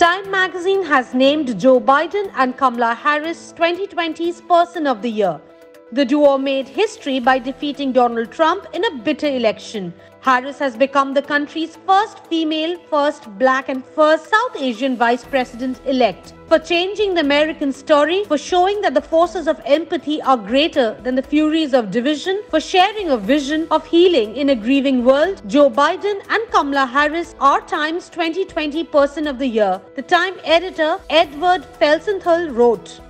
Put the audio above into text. Time magazine has named Joe Biden and Kamala Harris 2020's Person of the Year. The duo made history by defeating Donald Trump in a bitter election. Harris has become the country's first female, first black and first South Asian vice president-elect for changing the American story, for showing that the forces of empathy are greater than the furies of division, for sharing a vision of healing in a grieving world. Joe Biden and Kamala Harris are Time's 2020 Person of the Year. The Time editor Edward Felsenthal wrote,